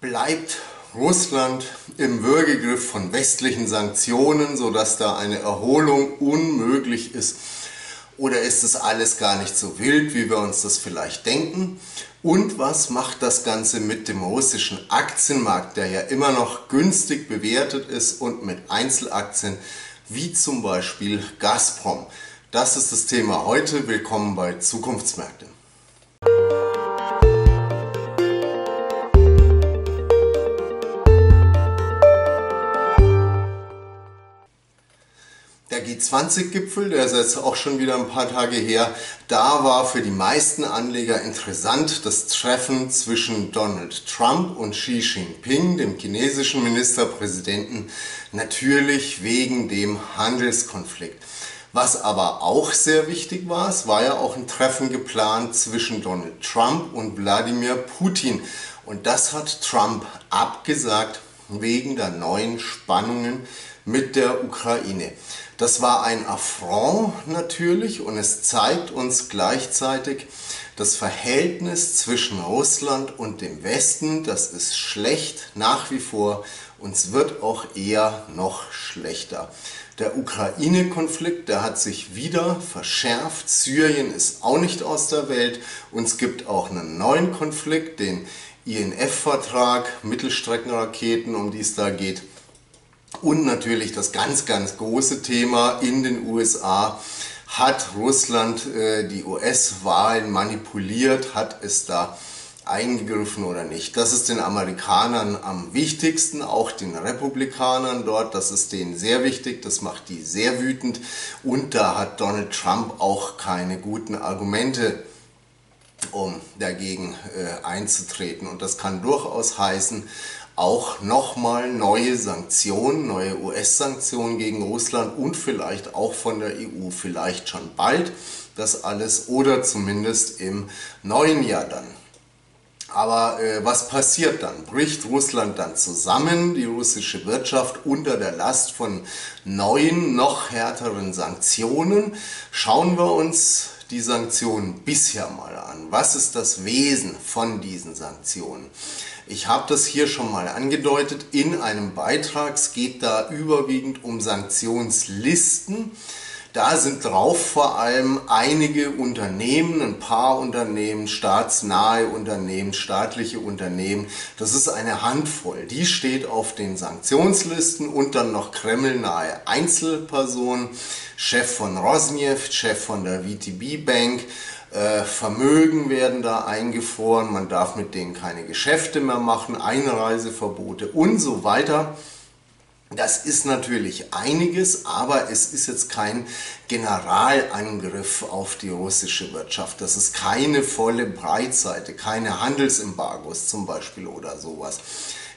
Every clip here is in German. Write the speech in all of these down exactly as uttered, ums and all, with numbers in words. bleibt Russland im Würgegriff von westlichen Sanktionen, sodass da eine Erholung unmöglich ist? Oder ist es alles gar nicht so wild, wie wir uns das vielleicht denken? Und was macht das Ganze mit dem russischen Aktienmarkt, der ja immer noch günstig bewertet ist, und mit Einzelaktien wie zum Beispiel Gazprom? Das ist das Thema heute. Willkommen bei Zukunftsmärkte. Der G zwanzig-Gipfel, der ist jetzt auch schon wieder ein paar Tage her, da war für die meisten Anleger interessant das Treffen zwischen Donald Trump und Xi Jinping, dem chinesischen Ministerpräsidenten, natürlich wegen dem Handelskonflikt. Was aber auch sehr wichtig war, es war ja auch ein Treffen geplant zwischen Donald Trump und Wladimir Putin. Und das hat Trump abgesagt wegen der neuen Spannungen mit der Ukraine. Das war ein Affront natürlich, und es zeigt uns gleichzeitig, das Verhältnis zwischen Russland und dem Westen, das ist schlecht nach wie vor, und es wird auch eher noch schlechter. Der Ukraine-Konflikt, der hat sich wieder verschärft, Syrien ist auch nicht aus der Welt, und es gibt auch einen neuen Konflikt, den I N F-Vertrag, Mittelstreckenraketen, um die es da geht. Und natürlich das ganz, ganz große Thema in den U S A. Hat Russland äh, die U S-Wahlen manipuliert? Hat es da eingegriffen oder nicht? Das ist den Amerikanern am wichtigsten, auch den Republikanern dort. Das ist denen sehr wichtig, das macht die sehr wütend. Und da hat Donald Trump auch keine guten Argumente, um dagegen äh, einzutreten. Und das kann durchaus heißen, auch nochmal neue Sanktionen, neue U S-Sanktionen gegen Russland und vielleicht auch von der E U, vielleicht schon bald das alles oder zumindest im neuen Jahr dann. Aber äh, was passiert dann? Bricht Russland dann zusammen, die russische Wirtschaft unter der Last von neuen, noch härteren Sanktionen? Schauen wir uns die Sanktionen bisher mal an. Was ist das Wesen von diesen Sanktionen? Ich habe das hier schon mal angedeutet in einem Beitrag. Es geht da überwiegend um Sanktionslisten. Da sind drauf vor allem einige Unternehmen, ein paar Unternehmen, staatsnahe Unternehmen, staatliche Unternehmen. Das ist eine Handvoll. Die steht auf den Sanktionslisten, und dann noch kremlnahe Einzelpersonen, Chef von Rosniev, Chef von der V T B Bank. Vermögen werden da eingefroren, man darf mit denen keine Geschäfte mehr machen, Einreiseverbote und so weiter. Das ist natürlich einiges, aber es ist jetzt kein Generalangriff auf die russische Wirtschaft. Das ist keine volle Breitseite, keine Handelsembargos zum Beispiel oder sowas.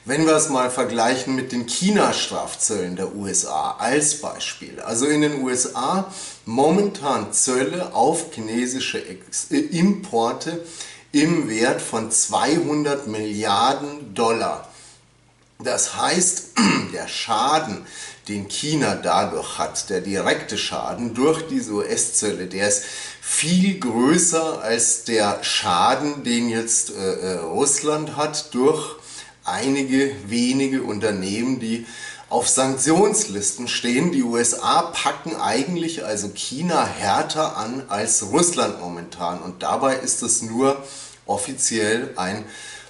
Wenn wir es mal vergleichen mit den China-Strafzöllen der U S A als Beispiel. Also in den U S A momentan Zölle auf chinesische Importe im Wert von zweihundert Milliarden Dollar. Das heißt, der Schaden, den China dadurch hat, der direkte Schaden durch diese U S-Zölle, der ist viel größer als der Schaden, den jetzt äh, Russland hat durch einige wenige Unternehmen, die auf Sanktionslisten stehen. Die U S A packen eigentlich also China härter an als Russland momentan, und dabei ist es nur offiziell ein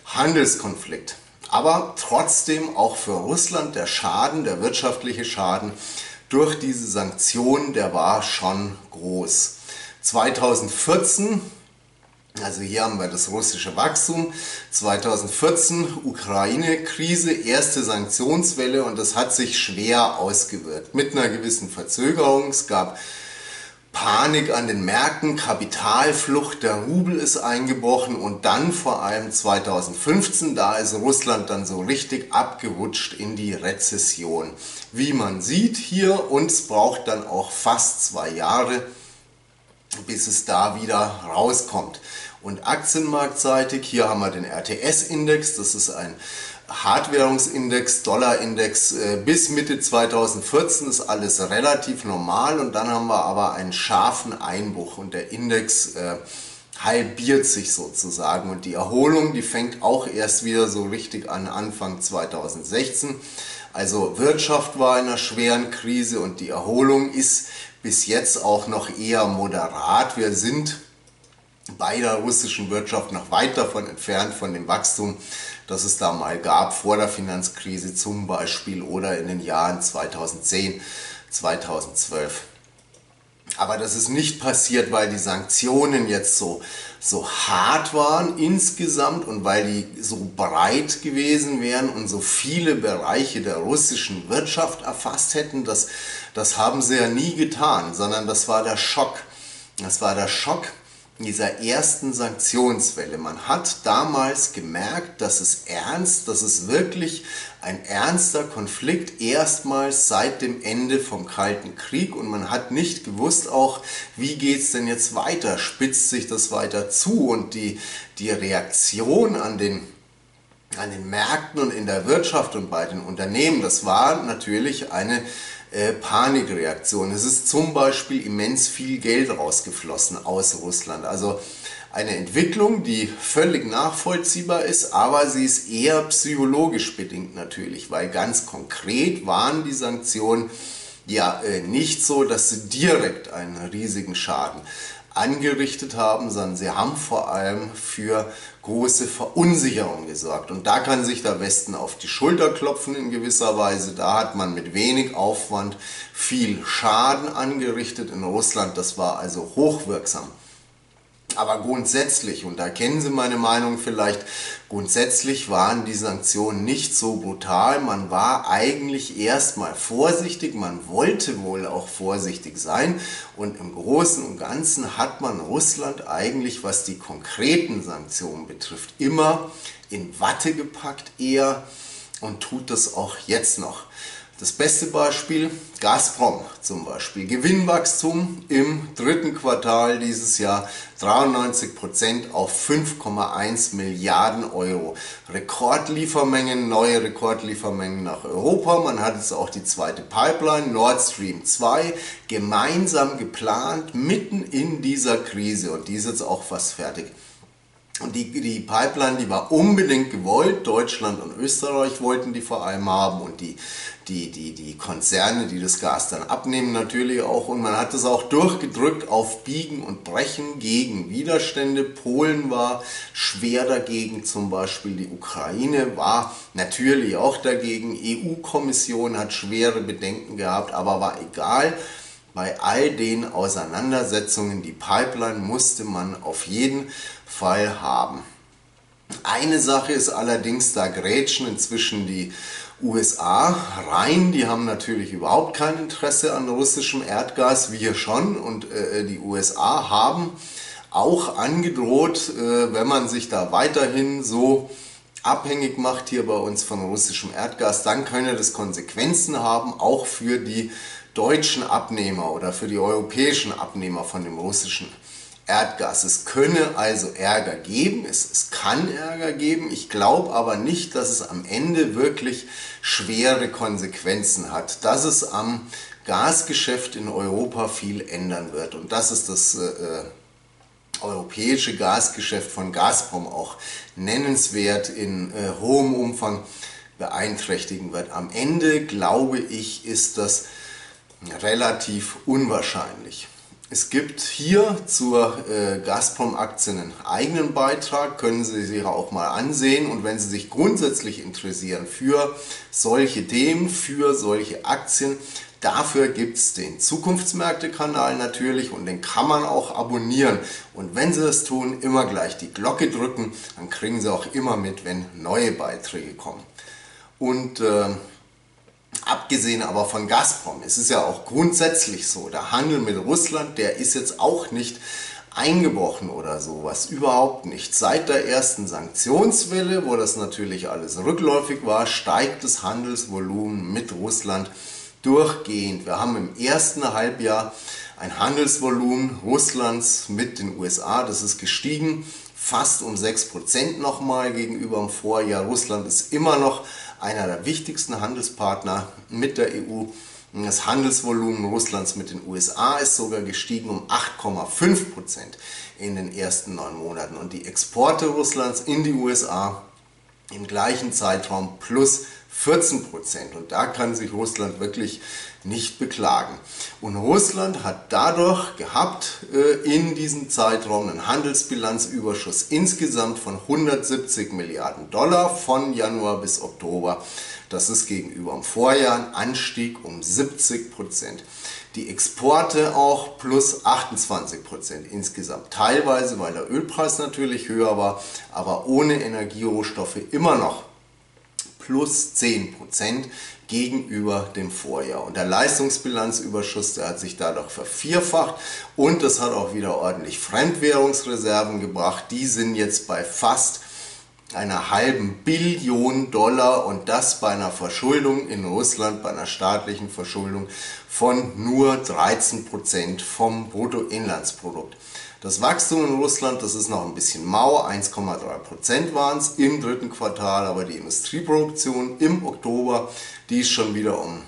Handelskonflikt. Aber trotzdem auch für Russland der Schaden, der wirtschaftliche Schaden durch diese Sanktionen, der war schon groß. zweitausendvierzehn, also hier haben wir das russische Wachstum, zweitausendvierzehn Ukraine-Krise, erste Sanktionswelle, und das hat sich schwer ausgewirkt, mit einer gewissen Verzögerung. Es gab Panik an den Märkten, Kapitalflucht, der Rubel ist eingebrochen, und dann vor allem zweitausendfünfzehn, da ist Russland dann so richtig abgerutscht in die Rezession. Wie man sieht hier, und es braucht dann auch fast zwei Jahre, bis es da wieder rauskommt. Und aktienmarktseitig, hier haben wir den R T S-Index, das ist ein Hardwährungsindex, Dollarindex, bis Mitte zweitausendvierzehn ist alles relativ normal, und dann haben wir aber einen scharfen Einbruch, und der Index äh, halbiert sich sozusagen, und die Erholung, die fängt auch erst wieder so richtig an Anfang zweitausendsechzehn. Also Wirtschaft war in einer schweren Krise und die Erholung ist bis jetzt auch noch eher moderat. Wir sind bei der russischen Wirtschaft noch weit davon entfernt, von dem Wachstum, das es da mal gab, vor der Finanzkrise zum Beispiel oder in den Jahren zweitausendzehn, zweitausendzwölf. Aber das ist nicht passiert, weil die Sanktionen jetzt so, so hart waren insgesamt und weil die so breit gewesen wären und so viele Bereiche der russischen Wirtschaft erfasst hätten. Das, das haben sie ja nie getan, sondern das war der Schock. Das war der Schock dieser ersten Sanktionswelle. Man hat damals gemerkt, dass es ernst, dass es wirklich ein ernster Konflikt erstmals seit dem Ende vom Kalten Krieg, und man hat nicht gewusst auch, wie geht es denn jetzt weiter, spitzt sich das weiter zu, und die, die Reaktion an den an den Märkten und in der Wirtschaft und bei den Unternehmen, das war natürlich eine äh, Panikreaktion. Es ist zum Beispiel immens viel Geld rausgeflossen aus Russland. Also eine Entwicklung, die völlig nachvollziehbar ist, aber sie ist eher psychologisch bedingt natürlich, weil ganz konkret waren die Sanktionen ja äh, nicht so, dass sie direkt einen riesigen Schaden angerichtet haben, sondern sie haben vor allem für große Verunsicherung gesorgt. Und da kann sich der Westen auf die Schulter klopfen in gewisser Weise. Da hat man mit wenig Aufwand viel Schaden angerichtet in Russland. Das war also hochwirksam. Aber grundsätzlich, und da kennen Sie meine Meinung vielleicht, grundsätzlich waren die Sanktionen nicht so brutal. Man war eigentlich erstmal vorsichtig, man wollte wohl auch vorsichtig sein, und im Großen und Ganzen hat man Russland eigentlich, was die konkreten Sanktionen betrifft, immer in Watte gepackt eher, und tut das auch jetzt noch. Das beste Beispiel, Gazprom zum Beispiel. Gewinnwachstum im dritten Quartal dieses Jahr dreiundneunzig Prozent auf fünf Komma eins Milliarden Euro. Rekordliefermengen, neue Rekordliefermengen nach Europa. Man hat jetzt auch die zweite Pipeline, Nord Stream zwei, gemeinsam geplant, mitten in dieser Krise. Und die ist jetzt auch fast fertig. Und die, die Pipeline, die war unbedingt gewollt, Deutschland und Österreich wollten die vor allem haben, und die, die, die, die Konzerne, die das Gas dann abnehmen natürlich auch, und man hat es auch durchgedrückt auf Biegen und Brechen gegen Widerstände. Polen war schwer dagegen zum Beispiel, die Ukraine war natürlich auch dagegen, E U-Kommission hat schwere Bedenken gehabt, aber war egal. Bei all den Auseinandersetzungen, die Pipeline musste man auf jeden Fall haben. Eine Sache ist allerdings, da grätschen inzwischen die U S A rein. Die haben natürlich überhaupt kein Interesse an russischem Erdgas, wir schon. Und äh, die U S A haben auch angedroht, äh, wenn man sich da weiterhin so abhängig macht hier bei uns von russischem Erdgas, dann könne das Konsequenzen haben, auch für die deutschen Abnehmer oder für die europäischen Abnehmer von dem russischen Erdgas. Es könne also Ärger geben, es, es kann Ärger geben. Ich glaube aber nicht, dass es am Ende wirklich schwere Konsequenzen hat, dass es am Gasgeschäft in Europa viel ändern wird, und das ist das äh, europäische Gasgeschäft von Gazprom auch nennenswert in äh, hohem Umfang beeinträchtigen wird. Am Ende, glaube ich, ist das relativ unwahrscheinlich. Es gibt hier zur äh, Gazprom-Aktie einen eigenen Beitrag, können Sie sich auch mal ansehen, und wenn Sie sich grundsätzlich interessieren für solche Themen, für solche Aktien, dafür gibt es den Zukunftsmärkte-Kanal natürlich, und den kann man auch abonnieren, und wenn Sie das tun, immer gleich die Glocke drücken, dann kriegen Sie auch immer mit, wenn neue Beiträge kommen. Und äh, abgesehen aber von Gazprom, es ist ja auch grundsätzlich so, der Handel mit Russland, der ist jetzt auch nicht eingebrochen oder sowas, überhaupt nicht. Seit der ersten Sanktionswelle, wo das natürlich alles rückläufig war, steigt das Handelsvolumen mit Russland durchgehend. Wir haben im ersten Halbjahr ein Handelsvolumen Russlands mit den U S A, das ist gestiegen, fast um sechs Prozent nochmal gegenüber dem Vorjahr. Russland ist immer noch einer der wichtigsten Handelspartner mit der E U. Das Handelsvolumen Russlands mit den U S A ist sogar gestiegen um acht Komma fünf Prozent in den ersten neun Monaten und die Exporte Russlands in die U S A im gleichen Zeitraum plus vierzehn Prozent. Und da kann sich Russland wirklich nicht beklagen. Und Russland hat dadurch gehabt äh, in diesem Zeitraum einen Handelsbilanzüberschuss insgesamt von hundertsiebzig Milliarden Dollar von Januar bis Oktober. Das ist gegenüber dem Vorjahr ein Anstieg um siebzig Prozent. Die Exporte auch plus achtundzwanzig Prozent insgesamt. Teilweise, weil der Ölpreis natürlich höher war, aber ohne Energierohstoffe immer noch plus zehn Prozent gegenüber dem Vorjahr. Und der Leistungsbilanzüberschuss, der hat sich dadurch vervierfacht und das hat auch wieder ordentlich Fremdwährungsreserven gebracht. Die sind jetzt bei fast einer halben Billion Dollar und das bei einer Verschuldung in Russland, bei einer staatlichen Verschuldung von nur dreizehn Prozent vom Bruttoinlandsprodukt. Das Wachstum in Russland, das ist noch ein bisschen mau, eins Komma drei Prozent waren es im dritten Quartal, aber die Industrieproduktion im Oktober, die ist schon wieder um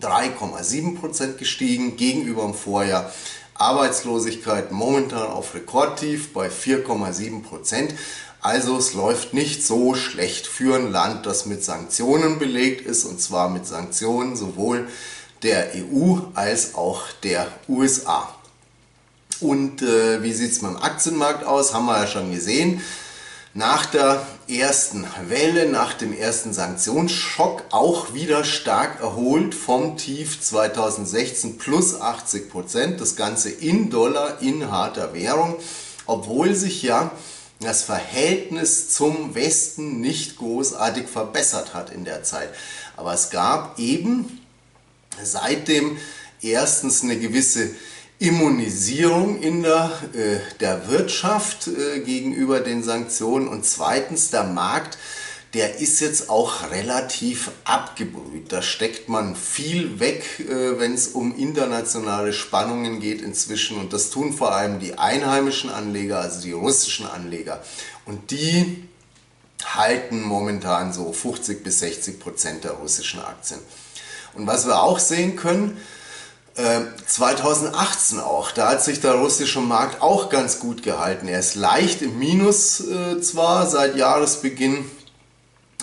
drei Komma sieben Prozent gestiegen gegenüber dem Vorjahr. Arbeitslosigkeit momentan auf Rekordtief bei vier Komma sieben Prozent. Also es läuft nicht so schlecht für ein Land, das mit Sanktionen belegt ist, und zwar mit Sanktionen sowohl der E U als auch der U S A. Und äh, wie sieht es beim Aktienmarkt aus, haben wir ja schon gesehen. Nach der ersten Welle, nach dem ersten Sanktionsschock auch wieder stark erholt vom Tief zweitausendsechzehn plus achtzig Prozent. Das Ganze in Dollar, in harter Währung, obwohl sich ja das Verhältnis zum Westen nicht großartig verbessert hat in der Zeit. Aber es gab eben seitdem erstens eine gewisse Immunisierung in der, äh, der Wirtschaft äh, gegenüber den Sanktionen und zweitens der Markt, der ist jetzt auch relativ abgebrüht. Da steckt man viel weg, äh, wenn es um internationale Spannungen geht inzwischen. Und das tun vor allem die einheimischen Anleger, also die russischen Anleger. Und die halten momentan so fünfzig bis sechzig Prozent der russischen Aktien. Und was wir auch sehen können, zweitausendachtzehn auch, da hat sich der russische Markt auch ganz gut gehalten. Er ist leicht im Minus äh, zwar seit Jahresbeginn,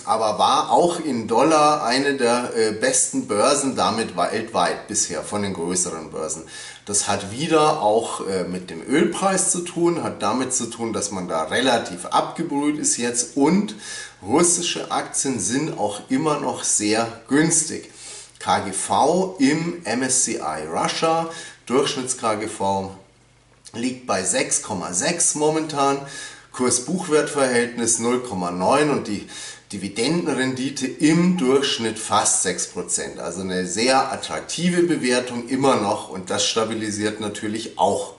aber war auch in Dollar eine der äh, besten Börsen damit weltweit bisher von den größeren Börsen. Das hat wieder auch äh, mit dem Ölpreis zu tun, hat damit zu tun, dass man da relativ abgebrüht ist jetzt und russische Aktien sind auch immer noch sehr günstig. K G V im M S C I Russia, Durchschnitts-K G V liegt bei sechs Komma sechs momentan, Kurs-Buchwert-Verhältnis null Komma neun und die Dividendenrendite im Durchschnitt fast sechs Prozent. Also eine sehr attraktive Bewertung immer noch und das stabilisiert natürlich auch.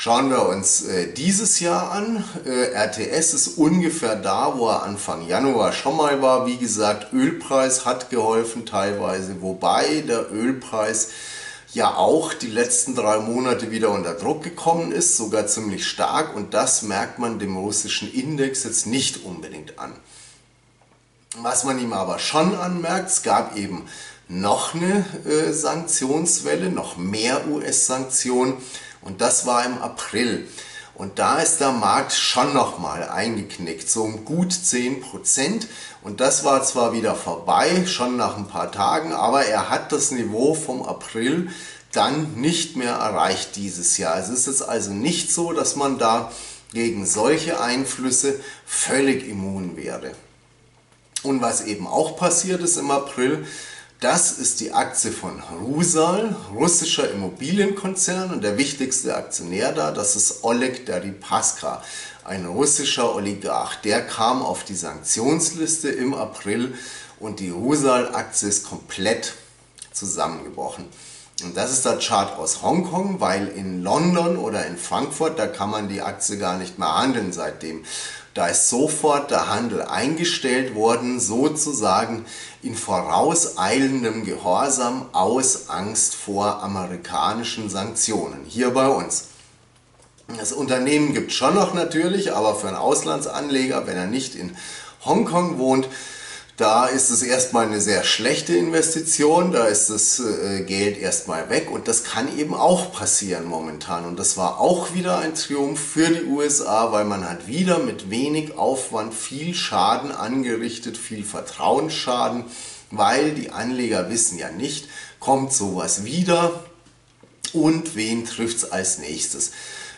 Schauen wir uns äh, dieses Jahr an. Äh, R T S ist ungefähr da, wo er Anfang Januar schon mal war. Wie gesagt, Ölpreis hat geholfen teilweise, wobei der Ölpreis ja auch die letzten drei Monate wieder unter Druck gekommen ist, sogar ziemlich stark. Und das merkt man dem russischen Index jetzt nicht unbedingt an. Was man ihm aber schon anmerkt, es gab eben noch eine äh, Sanktionswelle, noch mehr U S-Sanktionen. Und das war im April. Und da ist der Markt schon nochmal eingeknickt, so um gut zehn Prozent. Und das war zwar wieder vorbei, schon nach ein paar Tagen, aber er hat das Niveau vom April dann nicht mehr erreicht dieses Jahr. Es ist jetzt also nicht so, dass man da gegen solche Einflüsse völlig immun wäre. Und was eben auch passiert ist im April, das ist die Aktie von Rusal, russischer Immobilienkonzern und der wichtigste Aktionär da, das ist Oleg Deripaska, ein russischer Oligarch. Der kam auf die Sanktionsliste im April und die Rusal-Aktie ist komplett zusammengebrochen. Und das ist der Chart aus Hongkong, weil in London oder in Frankfurt, da kann man die Aktie gar nicht mehr handeln seitdem. Da ist sofort der Handel eingestellt worden, sozusagen in vorauseilendem Gehorsam aus Angst vor amerikanischen Sanktionen hier bei uns. Das Unternehmen gibt es schon noch natürlich, aber für einen Auslandsanleger, wenn er nicht in Hongkong wohnt, Da ist es erstmal eine sehr schlechte Investition, da ist das Geld erstmal weg und das kann eben auch passieren momentan. Und das war auch wieder ein Triumph für die U S A, weil man hat wieder mit wenig Aufwand viel Schaden angerichtet, viel Vertrauensschaden, weil die Anleger wissen ja nicht, kommt sowas wieder und wen trifft es als nächstes.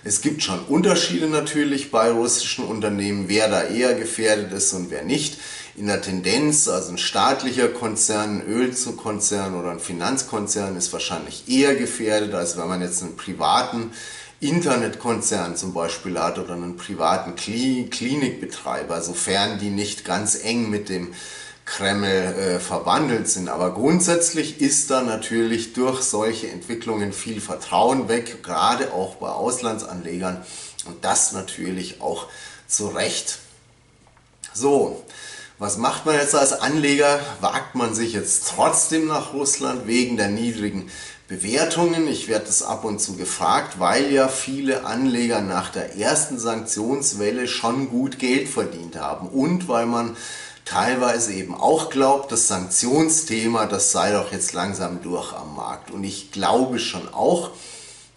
Es gibt schon Unterschiede natürlich bei russischen Unternehmen, wer da eher gefährdet ist und wer nicht. In der Tendenz, also ein staatlicher Konzern, ein Ölkonzern oder ein Finanzkonzern ist wahrscheinlich eher gefährdet, als wenn man jetzt einen privaten Internetkonzern zum Beispiel hat oder einen privaten Klinikbetreiber, sofern die nicht ganz eng mit dem Kreml äh, verwandelt sind. Aber grundsätzlich ist da natürlich durch solche Entwicklungen viel Vertrauen weg, gerade auch bei Auslandsanlegern und das natürlich auch zu Recht. So, was macht man jetzt als Anleger? Wagt man sich jetzt trotzdem nach Russland wegen der niedrigen Bewertungen? Ich werde das ab und zu gefragt, weil ja viele Anleger nach der ersten Sanktionswelle schon gut Geld verdient haben und weil man teilweise eben auch glaubt, das Sanktionsthema, das sei doch jetzt langsam durch am Markt. Und ich glaube schon auch,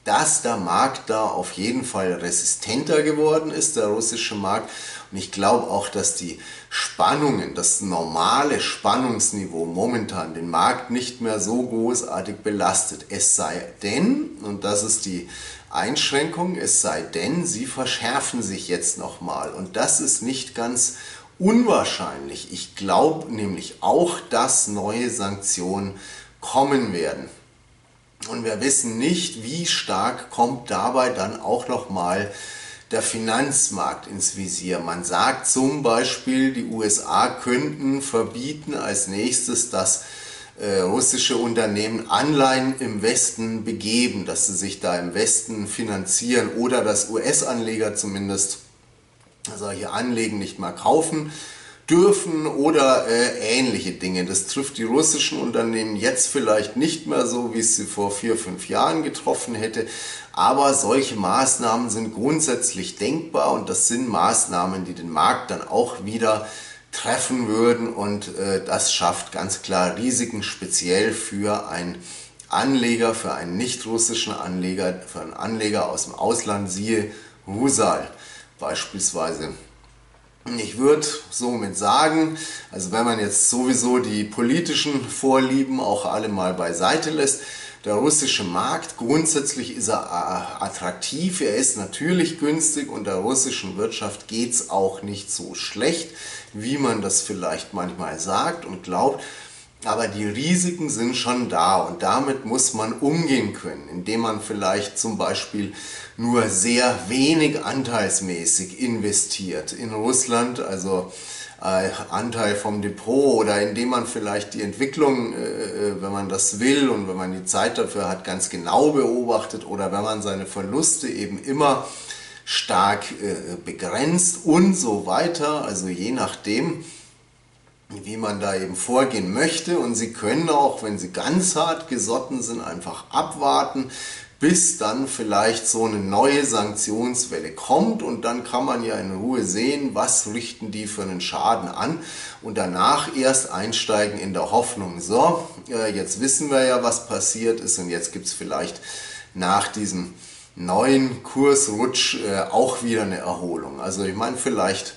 dass der Markt da auf jeden Fall resistenter geworden ist, der russische Markt. Und ich glaube auch, dass die Spannungen, das normale Spannungsniveau momentan den Markt nicht mehr so großartig belastet. Es sei denn, und das ist die Einschränkung, es sei denn, sie verschärfen sich jetzt nochmal. Und das ist nicht ganz unwahrscheinlich. Ich glaube nämlich auch, dass neue Sanktionen kommen werden. Und wir wissen nicht, wie stark kommt dabei dann auch nochmal der Finanzmarkt ins Visier. Man sagt zum Beispiel, die U S A könnten verbieten als nächstes, dass äh, russische Unternehmen Anleihen im Westen begeben, dass sie sich da im Westen finanzieren oder dass U S-Anleger zumindest solche Anleihen nicht mehr kaufen dürfen oder äh, ähnliche Dinge. Das trifft die russischen Unternehmen jetzt vielleicht nicht mehr so, wie es sie vor vier, fünf Jahren getroffen hätte, aber solche Maßnahmen sind grundsätzlich denkbar und das sind Maßnahmen, die den Markt dann auch wieder treffen würden und äh, das schafft ganz klar Risiken, speziell für einen Anleger, für einen nicht-russischen Anleger, für einen Anleger aus dem Ausland, siehe Rusal beispielsweise. Ich würde somit sagen, also wenn man jetzt sowieso die politischen Vorlieben auch alle mal beiseite lässt, der russische Markt, grundsätzlich ist er attraktiv, er ist natürlich günstig und der russischen Wirtschaft geht es auch nicht so schlecht, wie man das vielleicht manchmal sagt und glaubt. Aber die Risiken sind schon da und damit muss man umgehen können, indem man vielleicht zum Beispiel nur sehr wenig anteilsmäßig investiert in Russland, also äh, Anteil vom Depot, oder indem man vielleicht die Entwicklung, äh, wenn man das will und wenn man die Zeit dafür hat, ganz genau beobachtet oder wenn man seine Verluste eben immer stark äh, begrenzt und so weiter, also je nachdem, wie man da eben vorgehen möchte. Und sie können auch, wenn sie ganz hart gesotten sind, einfach abwarten, bis dann vielleicht so eine neue Sanktionswelle kommt und dann kann man ja in Ruhe sehen, was richten die für einen Schaden an und danach erst einsteigen in der Hoffnung, so, jetzt wissen wir ja, was passiert ist und jetzt gibt es vielleicht nach diesem neuen Kursrutsch auch wieder eine Erholung. Also ich meine, vielleicht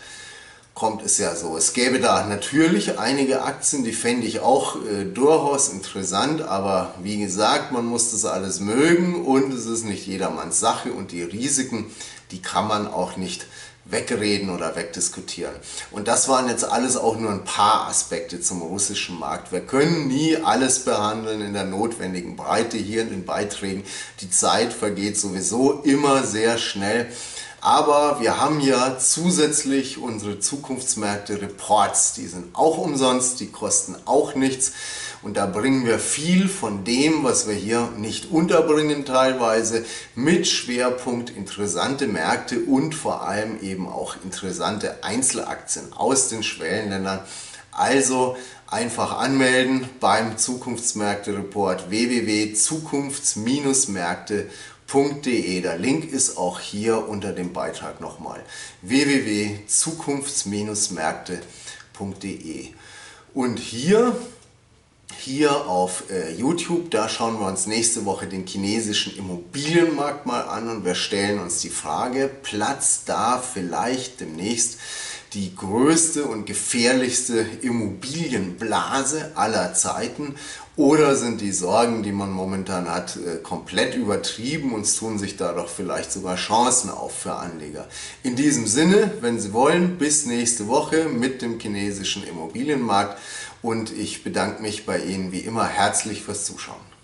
kommt es ja so. Es gäbe da natürlich einige Aktien, die fände ich auch äh, durchaus interessant, aber wie gesagt, man muss das alles mögen und es ist nicht jedermanns Sache und die Risiken, die kann man auch nicht wegreden oder wegdiskutieren. Und das waren jetzt alles auch nur ein paar Aspekte zum russischen Markt. Wir können nie alles behandeln in der notwendigen Breite hier in den Beiträgen. Die Zeit vergeht sowieso immer sehr schnell. Aber wir haben ja zusätzlich unsere Zukunftsmärkte-Reports, die sind auch umsonst, die kosten auch nichts und da bringen wir viel von dem, was wir hier nicht unterbringen teilweise, mit Schwerpunkt interessante Märkte und vor allem eben auch interessante Einzelaktien aus den Schwellenländern. Also einfach anmelden beim Zukunftsmärkte-Report w w w punkt zukunfts Bindestrich märkte punkt de. Der Link ist auch hier unter dem Beitrag nochmal w w w punkt zukunfts Bindestrich märkte punkt de. Und hier, hier auf äh, YouTube, da schauen wir uns nächste Woche den chinesischen Immobilienmarkt mal an und wir stellen uns die Frage, platzt da vielleicht demnächst die größte und gefährlichste Immobilienblase aller Zeiten? Oder sind die Sorgen, die man momentan hat, komplett übertrieben und es tun sich da doch vielleicht sogar Chancen auf für Anleger? In diesem Sinne, wenn Sie wollen, bis nächste Woche mit dem chinesischen Immobilienmarkt und ich bedanke mich bei Ihnen wie immer herzlich fürs Zuschauen.